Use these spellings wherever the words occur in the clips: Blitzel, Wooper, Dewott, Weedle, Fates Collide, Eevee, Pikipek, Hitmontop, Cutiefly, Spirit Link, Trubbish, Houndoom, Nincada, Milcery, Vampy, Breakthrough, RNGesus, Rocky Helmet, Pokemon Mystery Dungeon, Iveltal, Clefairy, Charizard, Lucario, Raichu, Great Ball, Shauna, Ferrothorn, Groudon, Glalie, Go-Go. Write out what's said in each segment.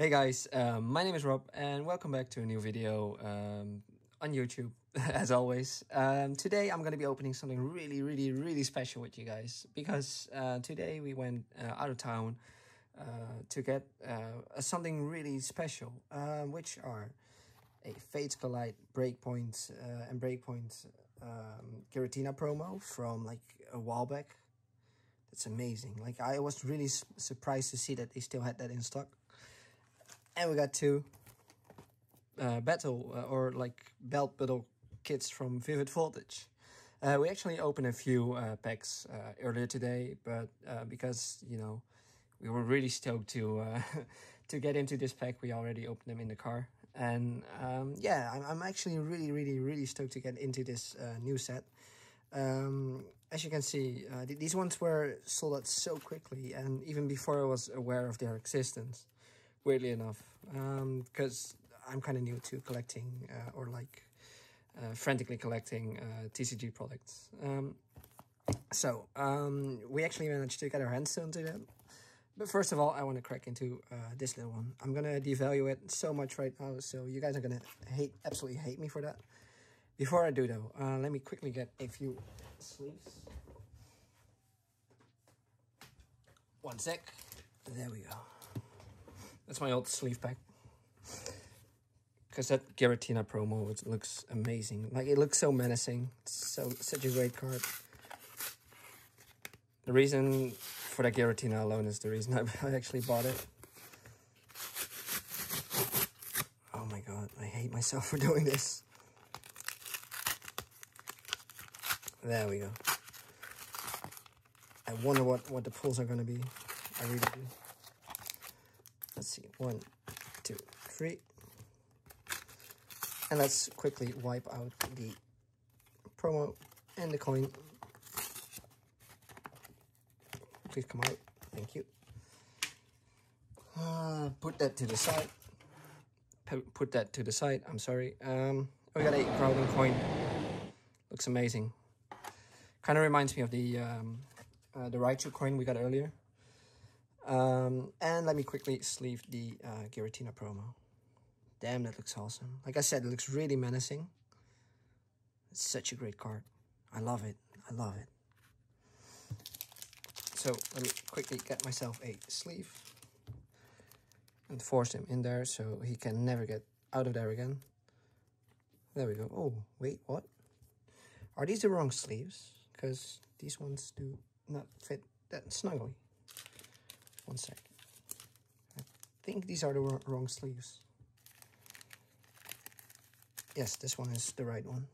Hey guys, my name is Rob and welcome back to a new video on YouTube, as always. Today I'm going to be opening something really special with you guys, because today we went out of town to get something really special, which are a Fates Collide Breakpoint and Breakpoint Giratina promo from like a while back. That's amazing. Like, I was really surprised to see that they still had that in stock. And we got two belt battle kits from Vivid Voltage. We actually opened a few packs earlier today, but because, you know, we were really stoked to get into this pack, we already opened them in the car. And yeah, I'm actually really stoked to get into this new set. As you can see, these ones were sold out so quickly, and even before I was aware of their existence. Weirdly enough, because I'm kind of new to collecting or like frantically collecting TCG products. So we actually managed to get our hands on to them. But first of all, I want to crack into this little one. I'm going to devalue it so much right now, so you guys are going to absolutely hate me for that. Before I do though, let me quickly get a few sleeves. One sec. There we go. That's my old sleeve pack, because that Giratina promo, it looks amazing. Like, it looks so menacing. It's such a great card. The reason for that Giratina alone is the reason I actually bought it. Oh my god, I hate myself for doing this. There we go. I wonder what the pulls are gonna be. I really do. Let's see, 1, 2, 3. And let's quickly wipe out the promo and the coin. Please come out, thank you. Put that to the side. Put that to the side, I'm sorry. We got a Groudon coin. Looks amazing. Kind of reminds me of the Raichu coin we got earlier. And let me quickly sleeve the Giratina promo. Damn, that looks awesome. Like I said, it looks really menacing. It's such a great card. I love it. I love it. So let me quickly get myself a sleeve and force him in there so he can never get out of there again. There we go. Oh, wait, what? Are these the wrong sleeves? Because these ones do not fit that snugly. One sec. I think these are the wrong sleeves. Yes, this one is the right one.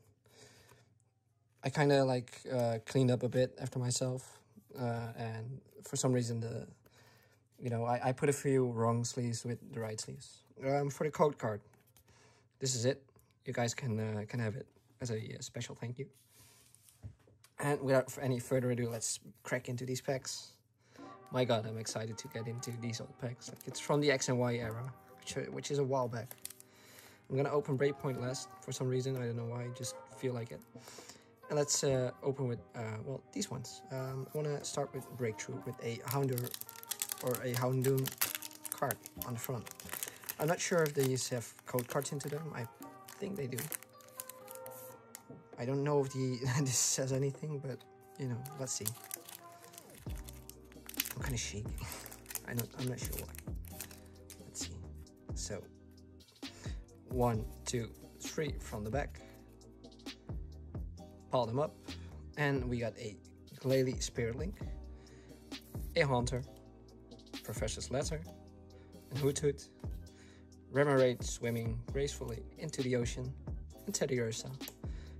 I kind of like cleaned up a bit after myself, and for some reason I put a few wrong sleeves with the right sleeves. For the code card, this is it. You guys can have it as a special thank you. And without any further ado, let's crack into these packs. My god, I'm excited to get into these old packs. Like, it's from the X and Y era, which is a while back. I'm gonna open Breakpoint last for some reason. I don't know why, I just feel like it. And let's open with, well, these ones. I wanna start with Breakthrough, with a Hounter or a Houndoom card on the front. I'm not sure if they have code cards into them. I think they do. I don't know if this says anything, but, you know, let's see. I'm kind of shaky. I'm not sure why. Let's see. So, 1, 2, 3 from the back. Pile them up. And we got a Glalie Spirit Link, a Haunter, Professor's Letter, and Hoot Hoot, Remoraid swimming gracefully into the ocean, and Teddy Ursa,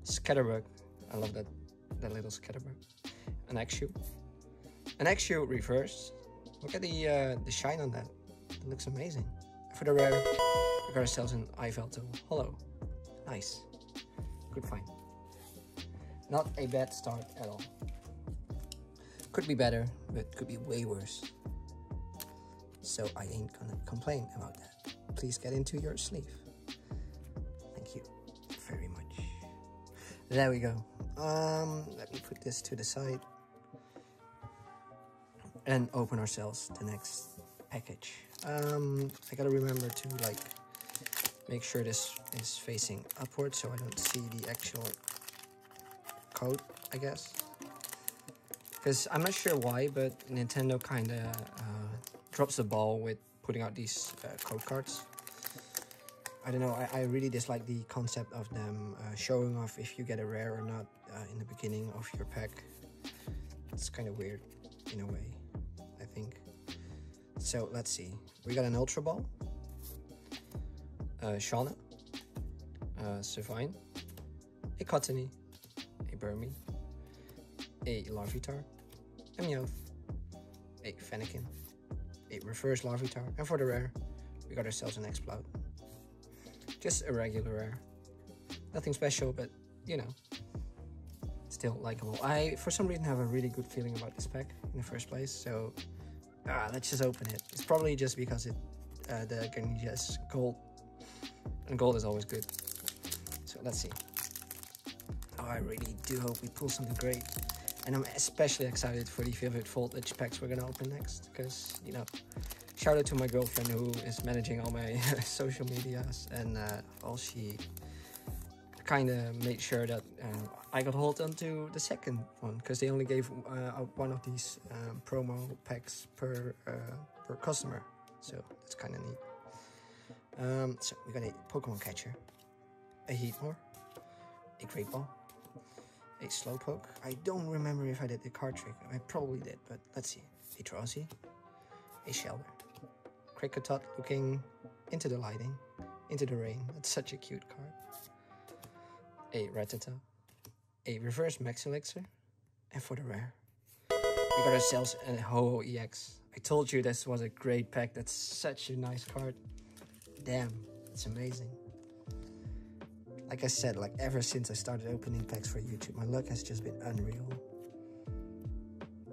Scatterbug, I love that little Scatterbug, an Exu. An Exu reverse. Look at the shine on that. It looks amazing. For the rare, we got ourselves an Iveltal Hollow. Nice. Good find. Not a bad start at all. Could be better, but could be way worse. So I ain't gonna complain about that. Please get into your sleeve. Thank you very much. There we go. Let me put this to the side. And open ourselves the next package. I gotta remember to like make sure this is facing upward so I don't see the actual code, I guess. Because I'm not sure why, but Nintendo kind of drops the ball with putting out these code cards. I don't know, I really dislike the concept of them showing off if you get a rare or not in the beginning of your pack. It's kind of weird in a way, I think. So let's see, we got an Ultra Ball, Shauna, Servine, a Cottonee, a Burmy, a Larvitar, a Meowth, a Fennekin, a Reverse Larvitar, and for the rare, we got ourselves an Exploud. Just a regular rare. Nothing special, but, you know, still likeable. I, for some reason, have a really good feeling about this pack in the first place, so let's just open it. It's probably just because it the Garnesia is gold, and gold is always good. So let's see. Oh, I really do hope we pull something great. And I'm especially excited for the Vivid Voltage packs we're gonna open next, because, you know, shout out to my girlfriend who is managing all my social medias, and all she kind of made sure that I got hold onto the second one, because they only gave one of these promo packs per customer, so that's kind of neat. So we got a Pokemon Catcher, a Heatmore, a Great Ball, a Slowpoke. I don't remember if I did the card trick. I probably did, but let's see. A Drowsy, a Shelder, Kricketot looking into the lighting, into the rain. That's such a cute card. A Rattata, a Reverse Max Elixir, and for the rare, we got ourselves a Ho-Oh GX. I told you this was a great pack. That's such a nice card. Damn, it's amazing. Like I said, like ever since I started opening packs for YouTube, my luck has just been unreal.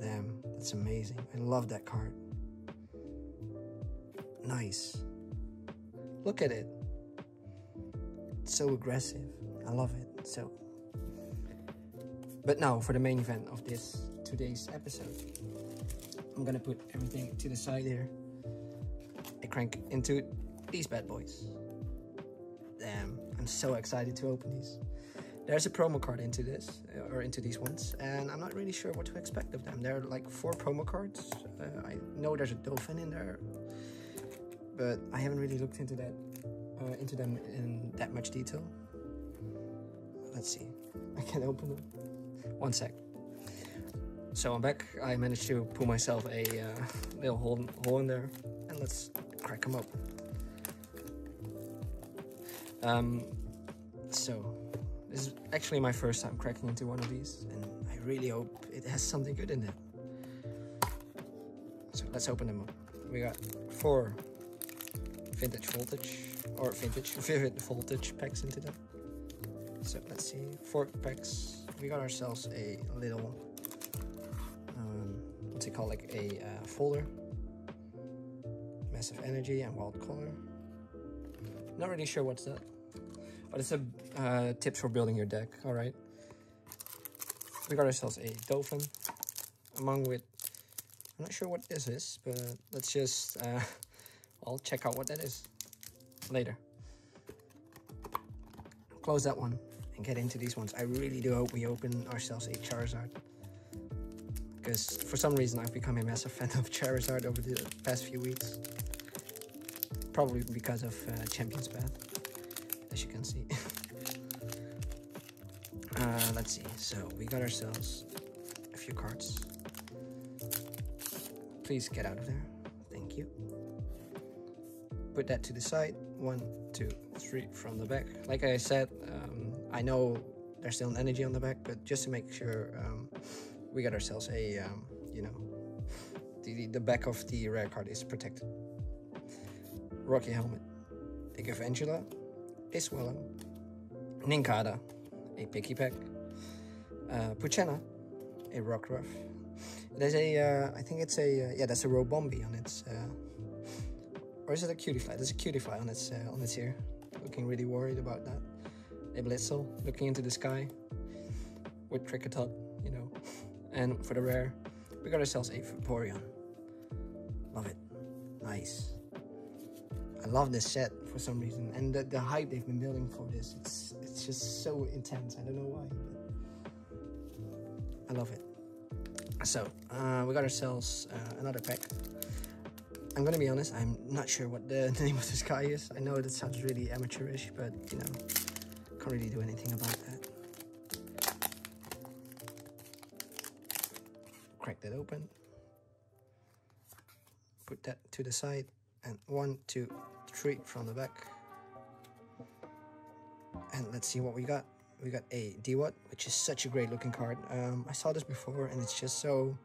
Damn, that's amazing. I love that card. Nice. Look at it. It's so aggressive. I love it. So, but now for the main event of this today's episode, I'm gonna put everything to the side here. I crank into these bad boys. Damn, I'm so excited to open these. There's a promo card into this, or into these ones, and I'm not really sure what to expect of them. There are like 4 promo cards. I know there's a dolphin in there, but I haven't really looked into that, into them in that much detail. Let's see. I can open them. One sec. So I'm back. I managed to pull myself a little hole in there, and let's crack them up. So this is actually my first time cracking into one of these, and I really hope it has something good in it. So let's open them up. We got 4 Vivid Voltage packs into them. So let's see, 4 packs. We got ourselves a little, what's it called, like a folder. Massive Energy and Wild Color. Not really sure what's that. But it's a tips for building your deck, alright. We got ourselves a dolphin, among with, I'm not sure what this is, but let's just, I'll check out what that is later. Close that one and get into these ones. I really do hope we open ourselves a Charizard, because for some reason I've become a massive fan of Charizard over the past few weeks. Probably because of Champions Path, as you can see. Let's see, so we got ourselves a few cards. Please get out of there, thank you. Put that to the side, 1, 2, 3 from the back. Like I said, I know there's still an energy on the back, but just to make sure we got ourselves a, you know, the back of the rare card is protected. Rocky Helmet, a Giratina, a Swallow, Nincada, a Pikipek, Puchena, a Rockruff. There's a, I think it's a, yeah, that's a Robombi on its, or is it a Cutiefly? There's a Cutiefly on its ear. Looking really worried about that. A Blitzel, looking into the sky, with Kricketot, you know. And for the rare, we got ourselves a Vaporeon. Love it. Nice. I love this set for some reason, and the hype they've been building for this, it's just so intense. I don't know why, but I love it. So we got ourselves another pack. I'm gonna be honest, I'm not sure what the name of this guy is. I know that sounds really amateurish, but you know, can't really do anything about that. Crack that open, put that to the side, and 1, 2, 3 from the back, and let's see what we got. We got a Dewott, which is such a great looking card. I saw this before and it's just so,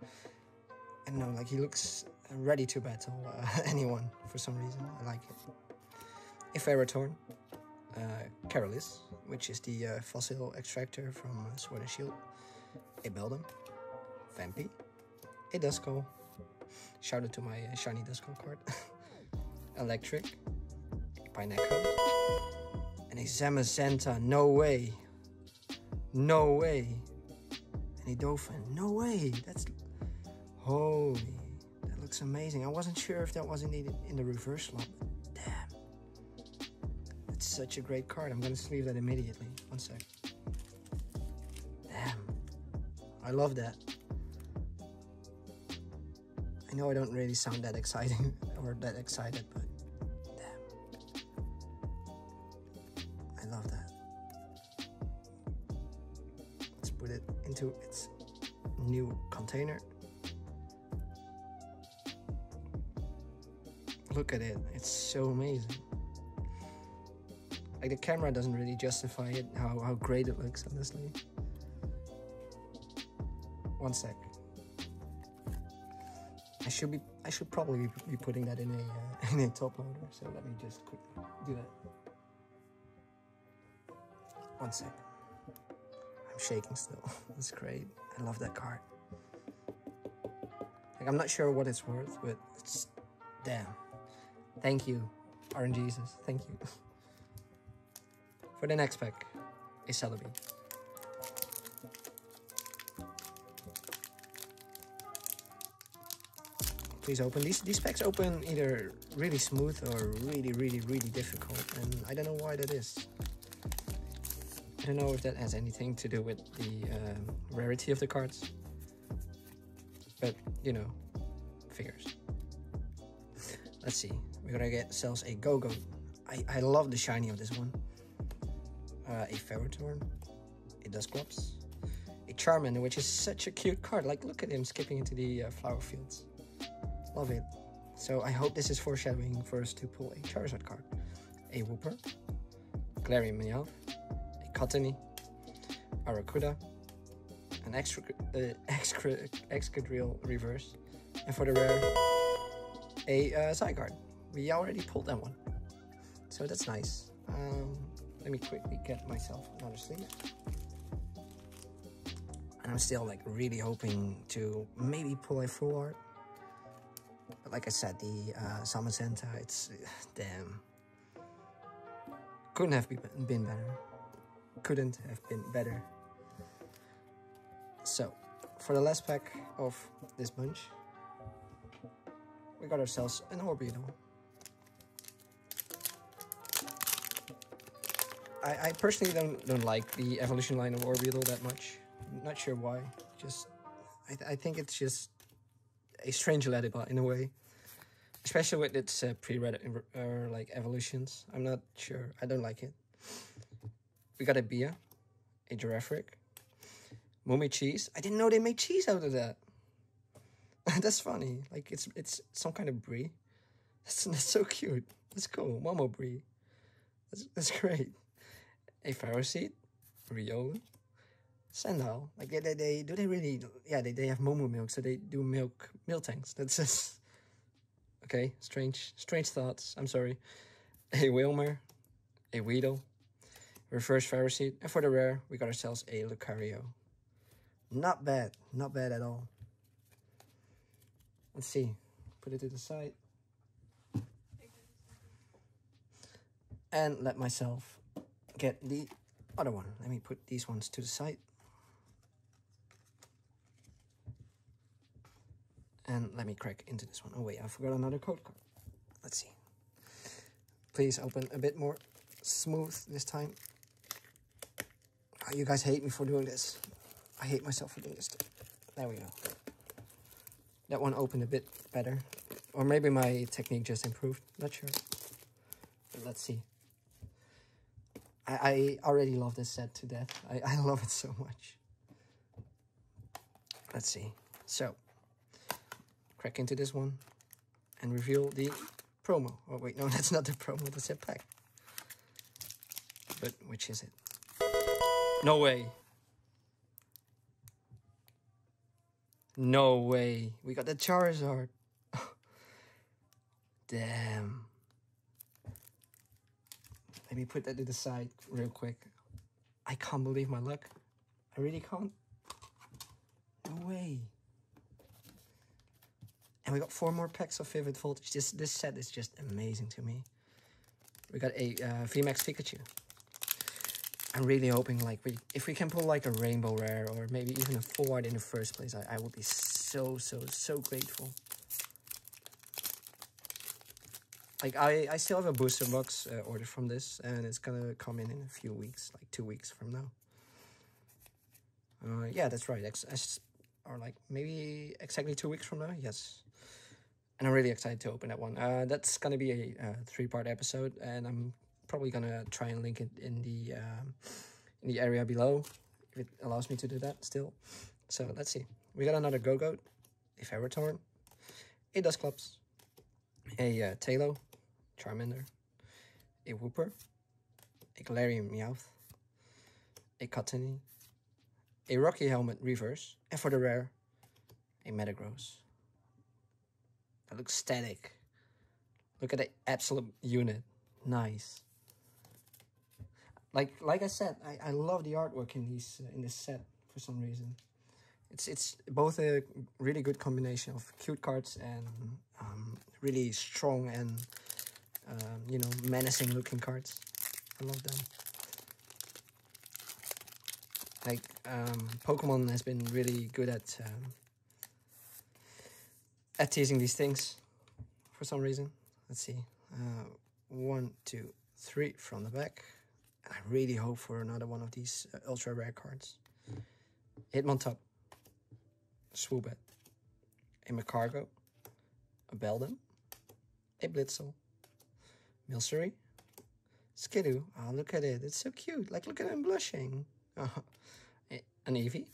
I don't know, like he looks ready to battle anyone for some reason. I like it. A Ferrothorn, Careless, which is the fossil extractor from Sword and Shield, a Beldum, Vampy, a Dusko, shout out to my shiny Dusko card, Electric, Pineapple, and a Zamazenta, no way, no way, and a Dolphin, no way, that's, holy, that looks amazing. I wasn't sure if that was indeed in the reverse slot, but damn, that's such a great card. I'm gonna sleeve that immediately, one sec, damn, I love that. I know I don't really sound that exciting or that excited, but damn, I love that. Let's put it into its new container. Look at it, it's so amazing. Like the camera doesn't really justify it, how great it looks, honestly. One sec. I should probably be putting that in a top loader. So let me just quickly do that. One sec. I'm shaking still. That's great. I love that card. Like I'm not sure what it's worth, but it's damn. Thank you, RNGesus. Thank you. For the next pack, a Celebi. Please open these packs. Open either really smooth or really difficult, and I don't know why that is. I don't know if that has anything to do with the rarity of the cards, but you know, figures. Let's see, we're gonna get ourselves a Go-Go. I love the shiny of this one. A Ferrothorn, a Dusclops, a Charmander, which is such a cute card. Like look at him skipping into the flower fields. Love it. So I hope this is foreshadowing for us to pull a Charizard card. A Wooper, Glalie Meowth, a Cottonee, Aracuda, an Excadrill reverse, and for the rare, a Zygarde. We already pulled that one, so that's nice. Let me quickly get myself another sleeve. And I'm still like really hoping to maybe pull a full art. But like I said, the Zamazenta, it's damn. Couldn't have been better. Couldn't have been better. So, for the last pack of this bunch, we got ourselves an Orbeetle. I personally don't like the evolution line of Orbeetle that much. Not sure why. Just I think it's just a strange letter in a way, especially with its pre-read like evolutions. I'm not sure, I don't like it. We got a Bia, a Girafric, Mummy Cheese. I didn't know they made cheese out of that. That's funny. Like it's some kind of brie. That's so cute. That's cool. Momo brie. That's great. A Ferroseed, Riolu, Sandile, like they do, they really, yeah, they have Momu milk, so they do milk tanks. That's just okay. Strange thoughts. I'm sorry. A Wilmer, a Weedle, reverse Ferroseed, and for the rare, we got ourselves a Lucario. Not bad, not bad at all. Let's see, put it to the side, and let myself get the other one. Let me put these ones to the side. And let me crack into this one. Oh wait, I forgot another code card. Let's see. Please open a bit more smooth this time. Oh, you guys hate me for doing this. I hate myself for doing this too. There we go. That one opened a bit better. Or maybe my technique just improved. Not sure. But let's see. I already love this set to death. I love it so much. Let's see. So, crack into this one and reveal the promo. Oh wait, no, that's not the promo, that's a pack. But which is it? No way. No way. We got the Charizard. Damn. Let me put that to the side real quick. I can't believe my luck. I really can't. No way. And we got 4 more packs of Vivid Voltage. This set is just amazing to me. We got a VMAX Pikachu. I'm really hoping, like, if we can pull like a Rainbow Rare or maybe even a forward in the first place, I would be so grateful. Like, I still have a booster box order from this, and it's gonna come in a few weeks, like 2 weeks from now. Yeah, that's right, or like maybe exactly 2 weeks from now, yes. And I'm really excited to open that one. That's gonna be a 3-part episode, and I'm probably gonna try and link it in the area below, if it allows me to do that still. So, let's see. We got another Go-Goat, a Ferrothorn, a Dusclops, a Talo, Charmander, a Wooper, a Galarian Meowth, a Cottonee, a Rocky Helmet Reverse, and for the rare, a Metagross. That looks static. Look at the absolute unit. Nice. Like I said, I love the artwork in these in this set for some reason. It's both a really good combination of cute cards and really strong and you know, menacing looking cards. I love them. Like Pokemon has been really good at teasing these things for some reason. Let's see, 1, 2, 3 from the back. I really hope for another one of these ultra rare cards. Hitmontop. Swoobat, a Magcargo, a Beldum, a Blitzel, Milcery, Skidoo. Oh, look at it, it's so cute. Like, look at him blushing. An Eevee,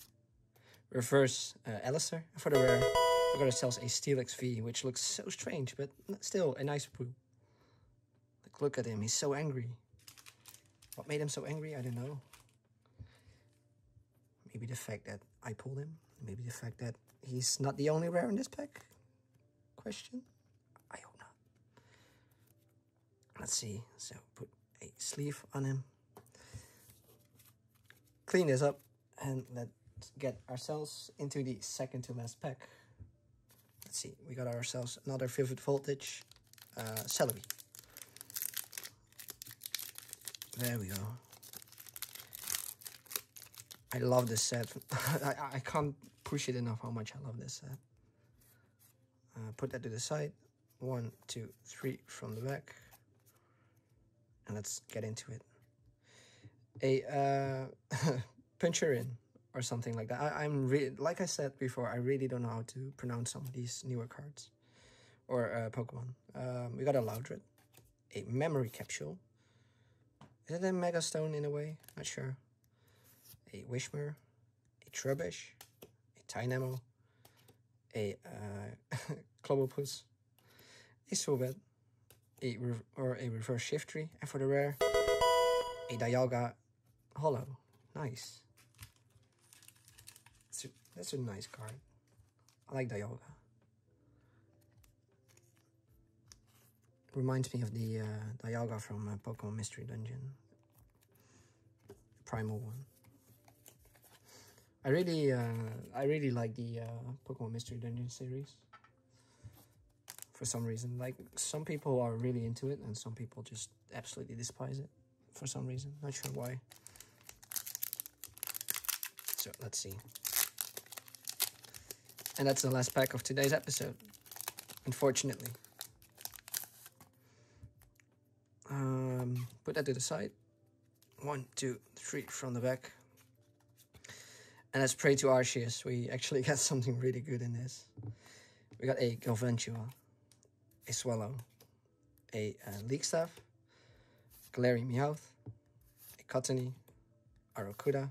reverse Alistar. For the rare, we're gonna sell a Steelix V, which looks so strange, but still a nice poo. Like, look at him, he's so angry. What made him so angry? I don't know. Maybe the fact that I pulled him. Maybe the fact that he's not the only rare in this pack? Question? I hope not. Let's see. So, put a sleeve on him. Clean this up. And let's get ourselves into the second to last pack. Let's see. We got ourselves another Vivid Voltage. Celebi. There we go. I love this set. I can't push it enough how much I love this set. Put that to the side. 1, 2, 3 from the back. And let's get into it. A Pinchurin or something like that. I'm really, like I said before, I really don't know how to pronounce some of these newer cards. Or Pokemon. We got a Loudred. A Memory Capsule. Is it a Mega Stone in a way? Not sure. A Wishmer, a Trubbish, a Tynamo, a Clobopus, a Sobet, a Reverse Shiftry, and for the rare, a Dialga Hollow. Nice. That's a nice card. I like Dialga. Reminds me of the Dialga from Pokemon Mystery Dungeon. The primal one. I really like the Pokemon Mystery Dungeon series. For some reason, like, some people are really into it, and some people just absolutely despise it. For some reason, not sure why. So let's see. And that's the last pack of today's episode. Unfortunately, Put that to the side. 1, 2, 3 from the back. And let's pray to Arceus. We actually got something really good in this. We got a Galvantula, a Swallow, a Leekstaff, Glalie Meowth, a Cottonee, Aracuda,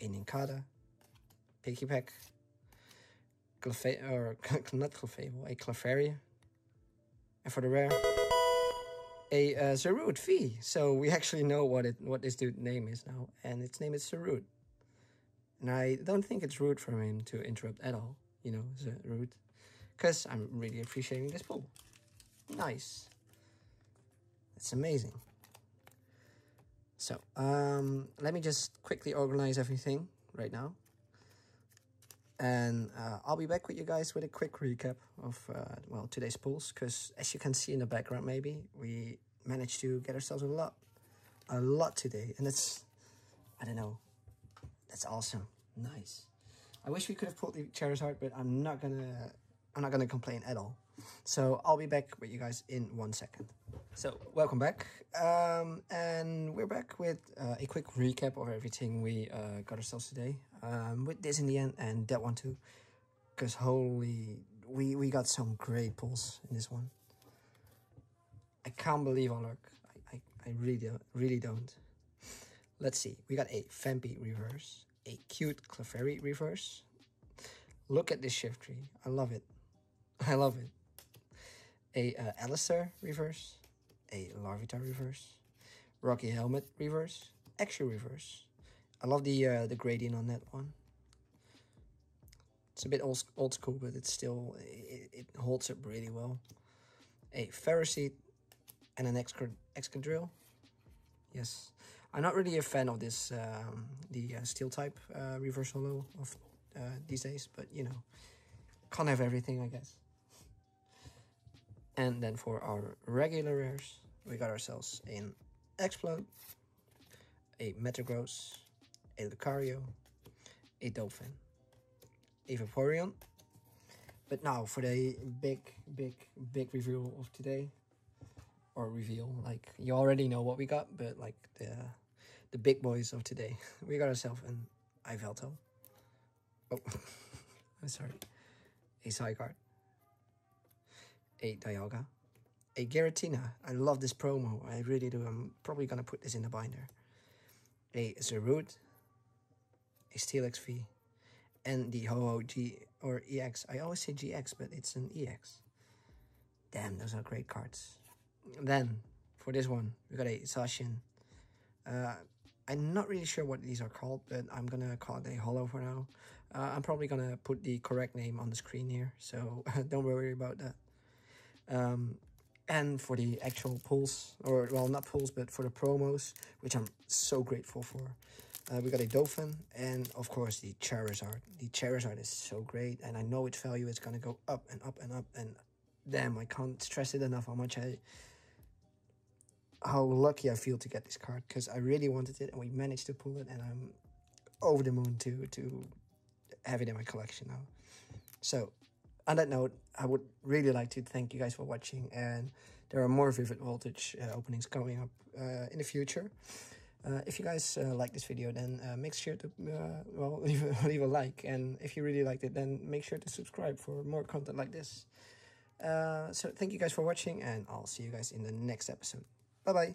a Nincada, Pikipek, a Clefairy, and for the rare, a Zerud V. So we actually know what this dude's name is now, and its name is Zerud. And I don't think it's rude for him to interrupt at all, you know, Zerud, because I'm really appreciating this pull. Nice. It's amazing. So, let me just quickly organize everything right now. And I'll be back with you guys with a quick recap of, well, today's pulls. Because as you can see in the background, maybe, we managed to get ourselves a lot today. And that's, I don't know, that's awesome. Nice. I wish we could have pulled the Charizard, but I'm not gonna complain at all. So I'll be back with you guys in 1 second. So welcome back, and we're back with a quick recap of everything we got ourselves today, with this in the end and that one too, because holy, we got some great pulls in this one. I can't believe our luck. I really don't. Let's see, we got a Fampi reverse, a cute Clefairy reverse. Look at this shift tree, I love it. I love it. A Alistair reverse, a Larvitar reverse, Rocky Helmet reverse, Extra reverse. I love the gradient on that one. It's a bit old school, but it's still it holds up really well. A Ferroseed and an Excadrill. Yes, I'm not really a fan of this the Steel type reverse holo of these days, but you know, can't have everything, I guess. And then for our regular rares, we got ourselves an Exploud, a Metagross, a Lucario, a Dolphin, a Vaporeon. But now for the big reveal of today, or reveal, like you already know what we got, but like the big boys of today, we got ourselves an Ivelto. Oh, I'm sorry. A Zygarde, a Dialga, a Giratina. I love this promo, I really do. I'm probably gonna put this in the binder. A Zerud, a Steelix V, and the Ho-Oh GX. I always say GX, but it's an EX. Damn, those are great cards. And then for this one, we got a Zacian. I'm not really sure what these are called, but I'm gonna call it a holo for now. I'm probably gonna put the correct name on the screen here, so don't worry about that. And for the actual pulls, or well, not pulls, but for the promos, which I'm so grateful for, we got a Dolphin, and of course the Charizard. The Charizard is so great, and I know its value is gonna go up and up and up, and damn, I can't stress it enough how much how lucky I feel to get this card, because I really wanted it and we managed to pull it, and I'm over the moon to have it in my collection now. So on that note, I would really like to thank you guys for watching, and there are more Vivid Voltage openings coming up in the future. If you guys like this video, then make sure to well, leave a like, and if you really liked it, then make sure to subscribe for more content like this. So thank you guys for watching, and I'll see you guys in the next episode. Bye-bye.